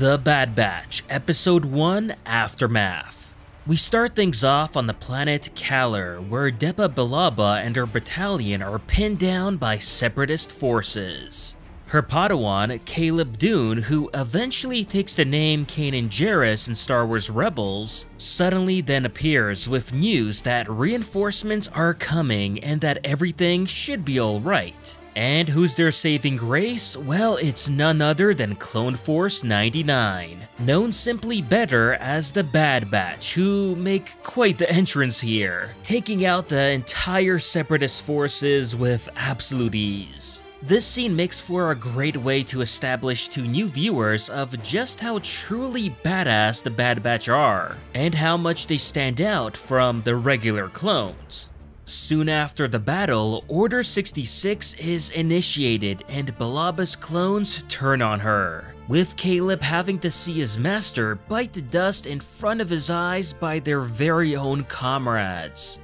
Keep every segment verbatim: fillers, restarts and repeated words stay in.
The Bad Batch, Episode one, Aftermath. We start things off on the planet Kaller, where Depa Billaba and her battalion are pinned down by Separatist forces. Her Padawan, Caleb Dune, who eventually takes the name Kanan Jarrus in Star Wars Rebels, suddenly then appears with news that reinforcements are coming and that everything should be alright. And who's their saving grace? Well, it's none other than Clone Force ninety-nine, known simply better as the Bad Batch, who make quite the entrance here, taking out the entire Separatist forces with absolute ease. This scene makes for a great way to establish to new viewers of just how truly badass the Bad Batch are, and how much they stand out from the regular clones. Soon after the battle, Order sixty-six is initiated and Billaba's clones turn on her, with Caleb having to see his master bite the dust in front of his eyes by their very own comrades.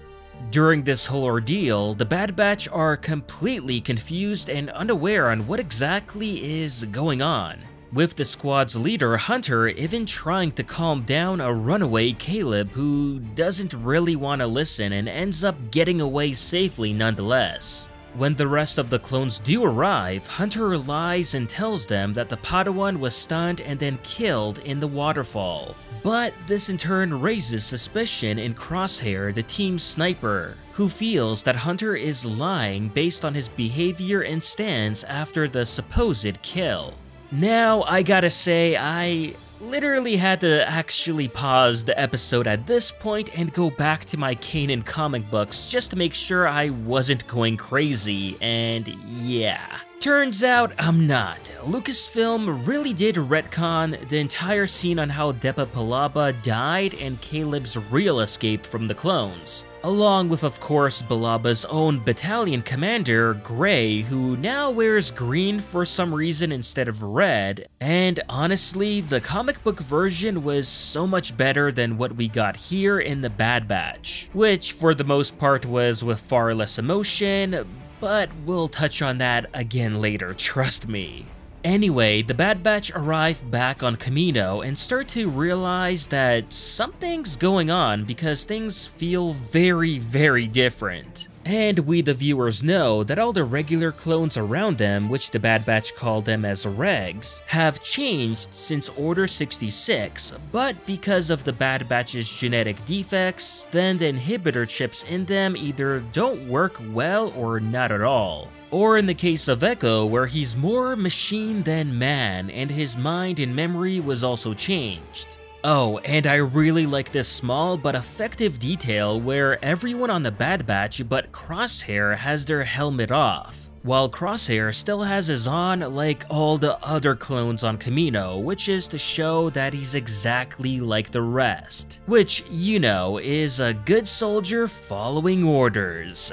During this whole ordeal, the Bad Batch are completely confused and unaware on what exactly is going on, with the squad's leader Hunter even trying to calm down a runaway Caleb who doesn't really want to listen and ends up getting away safely nonetheless. When the rest of the clones do arrive, Hunter lies and tells them that the Padawan was stunned and then killed in the waterfall. But this in turn raises suspicion in Crosshair, the team's sniper, who feels that Hunter is lying based on his behavior and stance after the supposed kill. Now, I gotta say, I literally had to actually pause the episode at this point and go back to my Kanan comic books just to make sure I wasn't going crazy, and yeah. Turns out I'm not. Lucasfilm really did retcon the entire scene on how Depa Billaba died and Caleb's real escape from the clones, along with, of course, Billaba's own battalion commander, Gray, who now wears green for some reason instead of red, and honestly, the comic book version was so much better than what we got here in The Bad Batch, which for the most part was with far less emotion, but we'll touch on that again later, trust me. Anyway, the Bad Batch arrive back on Kamino and start to realize that something's going on because things feel very, very different. And we the viewers know that all the regular clones around them, which the Bad Batch call them as Regs, have changed since Order sixty-six, but because of the Bad Batch's genetic defects, then the inhibitor chips in them either don't work well or not at all. Or in the case of Echo, where he's more machine than man, and his mind and memory was also changed. Oh, and I really like this small but effective detail where everyone on the Bad Batch but Crosshair has their helmet off, while Crosshair still has his on like all the other clones on Kamino, which is to show that he's exactly like the rest, which, you know, is a good soldier following orders.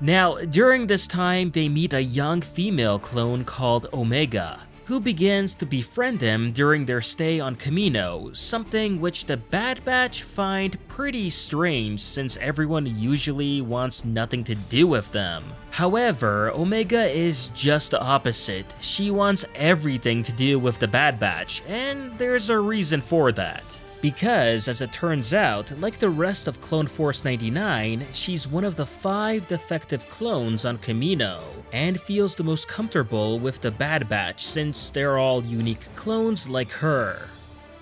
Now, during this time, they meet a young female clone called Omega, who begins to befriend them during their stay on Kamino, something which the Bad Batch find pretty strange since everyone usually wants nothing to do with them. However, Omega is just the opposite. She wants everything to do with the Bad Batch, and there's a reason for that. Because, as it turns out, like the rest of Clone Force ninety-nine, she's one of the five defective clones on Kamino, and feels the most comfortable with the Bad Batch since they're all unique clones like her.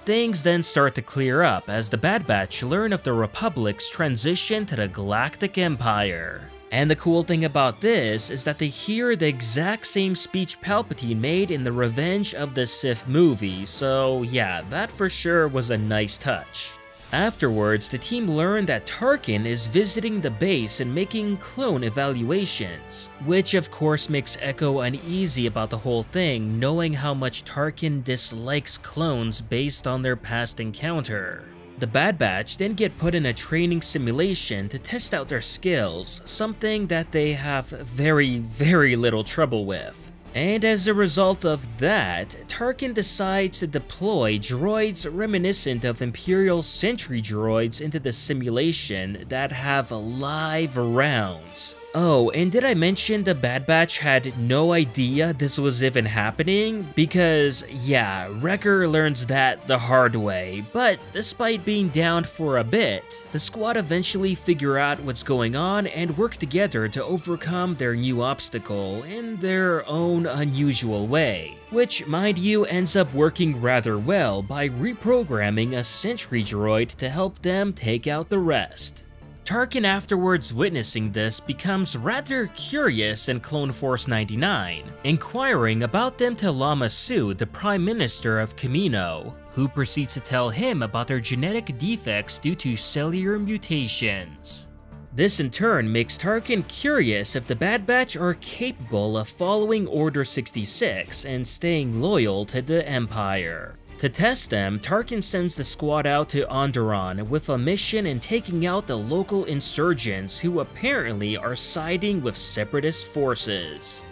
Things then start to clear up as the Bad Batch learn of the Republic's transition to the Galactic Empire. And the cool thing about this is that they hear the exact same speech Palpatine made in the Revenge of the Sith movie, so yeah, that for sure was a nice touch. Afterwards, the team learned that Tarkin is visiting the base and making clone evaluations, which of course makes Echo uneasy about the whole thing, knowing how much Tarkin dislikes clones based on their past encounter. The Bad Batch then get put in a training simulation to test out their skills, something that they have very, very little trouble with. And as a result of that, Tarkin decides to deploy droids reminiscent of Imperial sentry droids into the simulation that have live rounds, Oh, and did I mention the Bad Batch had no idea this was even happening? Because, yeah, Wrecker learns that the hard way, but despite being downed for a bit, the squad eventually figure out what's going on and work together to overcome their new obstacle in their own unusual way. Which, mind you, ends up working rather well by reprogramming a sentry droid to help them take out the rest. Tarkin, afterwards witnessing this, becomes rather curious in Clone Force ninety-nine, inquiring about them to Lama Su, the Prime Minister of Kamino, who proceeds to tell him about their genetic defects due to cellular mutations. This in turn makes Tarkin curious if the Bad Batch are capable of following Order sixty-six and staying loyal to the Empire. To test them, Tarkin sends the squad out to Onderon with a mission in taking out the local insurgents who apparently are siding with Separatist forces.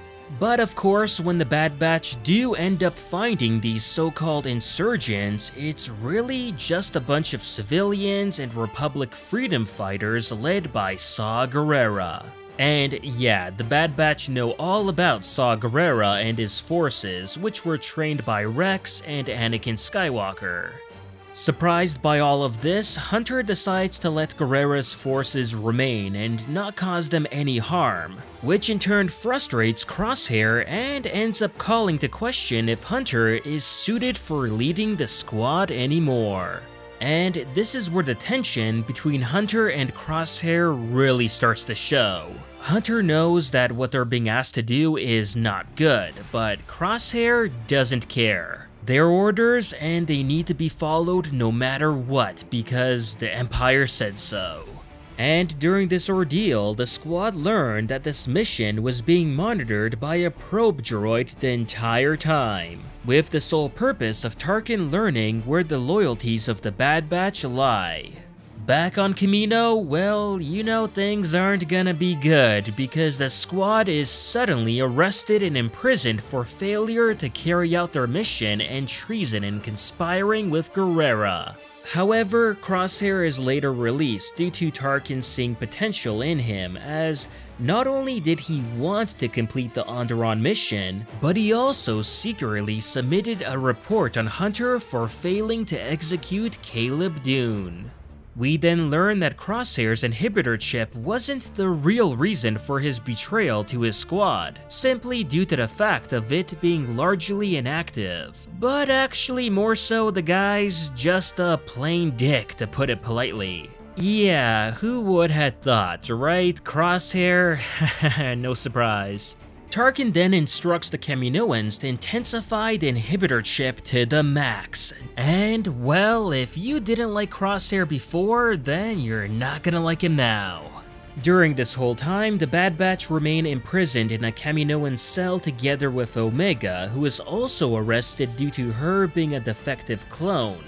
But of course, when the Bad Batch do end up finding these so-called insurgents, it's really just a bunch of civilians and Republic freedom fighters led by Saw Gerrera. And yeah, the Bad Batch know all about Saw Gerrera and his forces, which were trained by Rex and Anakin Skywalker. Surprised by all of this, Hunter decides to let Gerrera's forces remain and not cause them any harm, which in turn frustrates Crosshair and ends up calling to question if Hunter is suited for leading the squad anymore. And this is where the tension between Hunter and Crosshair really starts to show. Hunter knows that what they're being asked to do is not good, but Crosshair doesn't care. They're orders and they need to be followed no matter what because the Empire said so. And during this ordeal, the squad learned that this mission was being monitored by a probe droid the entire time, with the sole purpose of Tarkin learning where the loyalties of the Bad Batch lie. Back on Kamino, well, you know things aren't gonna be good because the squad is suddenly arrested and imprisoned for failure to carry out their mission and treason in conspiring with Gerrera. However, Crosshair is later released due to Tarkin seeing potential in him, as not only did he want to complete the Onderon mission, but he also secretly submitted a report on Hunter for failing to execute Caleb Dune. We then learn that Crosshair's inhibitor chip wasn't the real reason for his betrayal to his squad, simply due to the fact of it being largely inactive, but actually more so the guy's just a plain dick, to put it politely. Yeah, who would have thought, right? Crosshair? No surprise. Tarkin then instructs the Kaminoans to intensify the inhibitor chip to the max. And, well, if you didn't like Crosshair before, then you're not gonna like him now. During this whole time, the Bad Batch remain imprisoned in a Kaminoan cell together with Omega, who is also arrested due to her being a defective clone.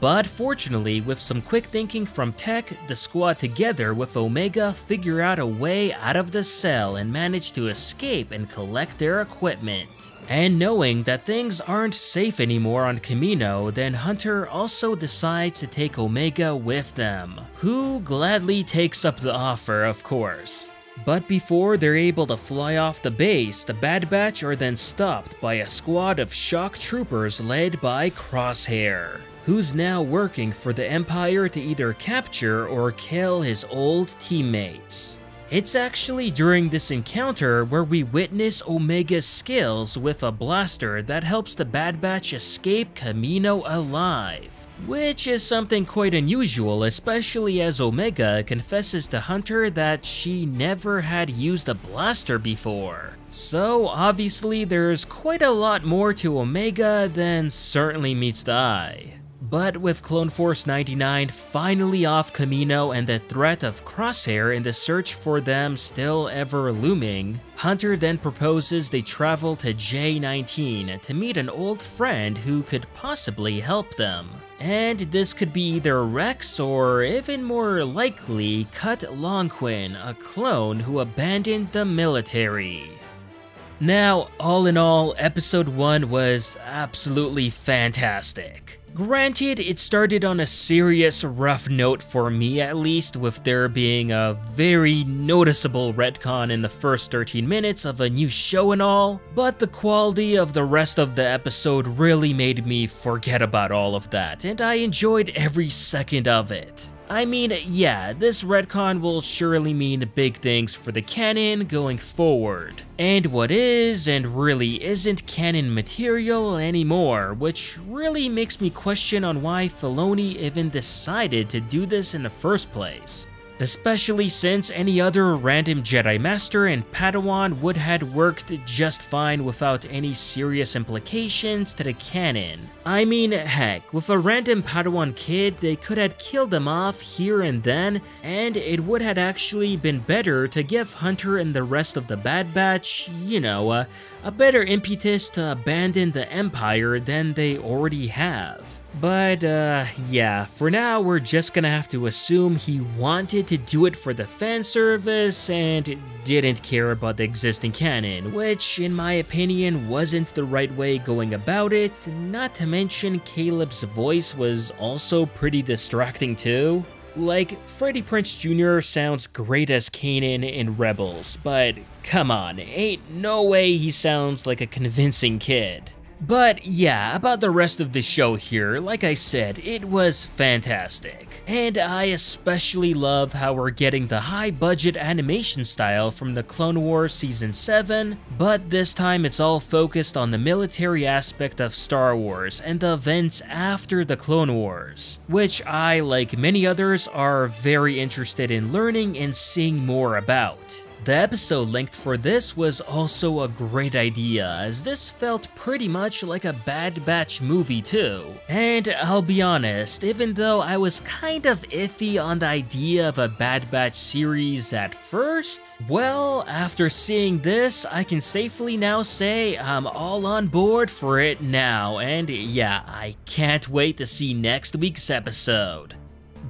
But fortunately, with some quick thinking from Tech, the squad together with Omega figure out a way out of the cell and manage to escape and collect their equipment. And knowing that things aren't safe anymore on Kamino, then Hunter also decides to take Omega with them, who gladly takes up the offer, of course. But before they're able to fly off the base, the Bad Batch are then stopped by a squad of shock troopers led by Crosshair, who's now working for the Empire to either capture or kill his old teammates. It's actually during this encounter where we witness Omega's skills with a blaster that helps the Bad Batch escape Kamino alive, which is something quite unusual, especially as Omega confesses to Hunter that she never had used a blaster before. So obviously there's quite a lot more to Omega than certainly meets the eye. But with Clone Force ninety-nine finally off Kamino and the threat of Crosshair in the search for them still ever looming, Hunter then proposes they travel to J nineteen to meet an old friend who could possibly help them. And this could be either Rex or, even more likely, Cut Lawquane, a clone who abandoned the military. Now, all in all, episode one was absolutely fantastic. Granted, it started on a serious rough note for me at least, with there being a very noticeable retcon in the first thirteen minutes of a new show and all, but the quality of the rest of the episode really made me forget about all of that, and I enjoyed every second of it. I mean, yeah, this retcon will surely mean big things for the canon going forward, and what is and really isn't canon material anymore, which really makes me question on why Filoni even decided to do this in the first place. Especially since any other random Jedi Master and Padawan would had worked just fine without any serious implications to the canon. I mean, heck, with a random Padawan kid, they could had killed them off here and then, and it would had actually been better to give Hunter and the rest of the Bad Batch, you know, a, a better impetus to abandon the Empire than they already have. But, uh, yeah, for now we're just gonna have to assume he wanted to do it for the fan service and didn't care about the existing canon, which, in my opinion, wasn't the right way going about it, not to mention Caleb's voice was also pretty distracting too. Like, Freddie Prinze Junior sounds great as Kanan in Rebels, but come on, ain't no way he sounds like a convincing kid. But yeah, about the rest of the show here, like I said, it was fantastic. And I especially love how we're getting the high-budget animation style from the Clone Wars Season seven, but this time it's all focused on the military aspect of Star Wars and the events after the Clone Wars, which I, like many others, are very interested in learning and seeing more about. The episode length for this was also a great idea, as this felt pretty much like a Bad Batch movie too. And I'll be honest, even though I was kind of iffy on the idea of a Bad Batch series at first, well, after seeing this, I can safely now say I'm all on board for it now, and yeah, I can't wait to see next week's episode.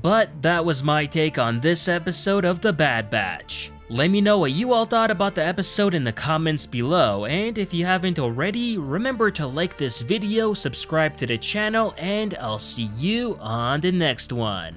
But that was my take on this episode of The Bad Batch. Let me know what you all thought about the episode in the comments below, and if you haven't already, remember to like this video, subscribe to the channel, and I'll see you on the next one.